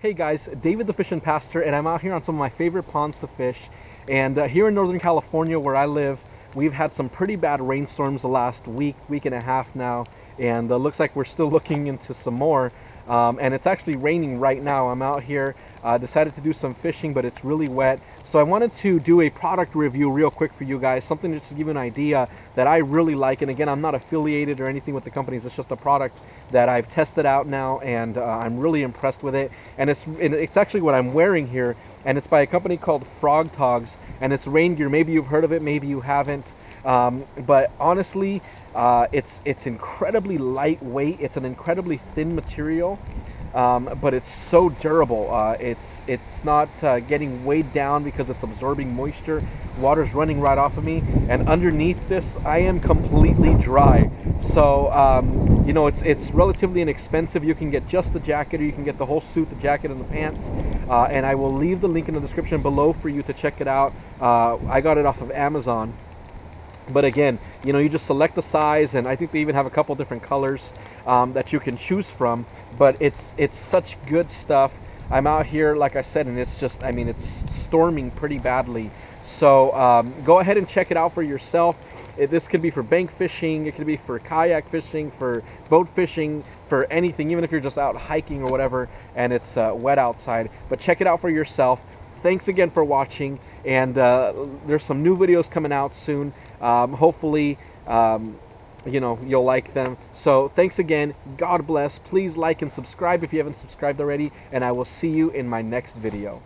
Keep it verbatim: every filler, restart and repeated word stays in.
Hey guys, David the Fishin' Pastor, and I'm out here on some of my favorite ponds to fish. And uh, here in Northern California where I live, we've had some pretty bad rainstorms the last week, week and a half now. And it uh, looks like we're still looking into some more. Um, and it's actually raining right now. I'm out here, uh, decided to do some fishing, but it's really wet. So I wanted to do a product review real quick for you guys, something just to give you an idea that I really like. And again, I'm not affiliated or anything with the companies. It's just a product that I've tested out now, and uh, I'm really impressed with it. And And it's, it's actually what I'm wearing here, and it's by a company called Frogg Toggs, and it's rain gear. Maybe you've heard of it, maybe you haven't, um, but honestly, uh, it's, it's incredibly lightweight. It's an incredibly thin material, um, but it's so durable. Uh, it's, it's not uh, getting weighed down because it's absorbing moisture. Water's running right off of me, and underneath this, I am completely dry. So, um, you know, it's it's relatively inexpensive. You can get just the jacket, or you can get the whole suit, the jacket and the pants. Uh, and I will leave the link in the description below for you to check it out. Uh, I got it off of Amazon. But again, you know, you just select the size, and I think they even have a couple different colors um, that you can choose from. But it's it's such good stuff. I'm out here, like I said, and it's just, I mean, it's storming pretty badly. So um, go ahead and check it out for yourself. It, this could be for bank fishing, it could be for kayak fishing, for boat fishing, for anything, even if you're just out hiking or whatever and it's uh, wet outside. But check it out for yourself. Thanks again for watching, and uh, there's some new videos coming out soon. Um, hopefully, um, you know, you'll like them. So thanks again. God bless. Please like and subscribe if you haven't subscribed already, and I will see you in my next video.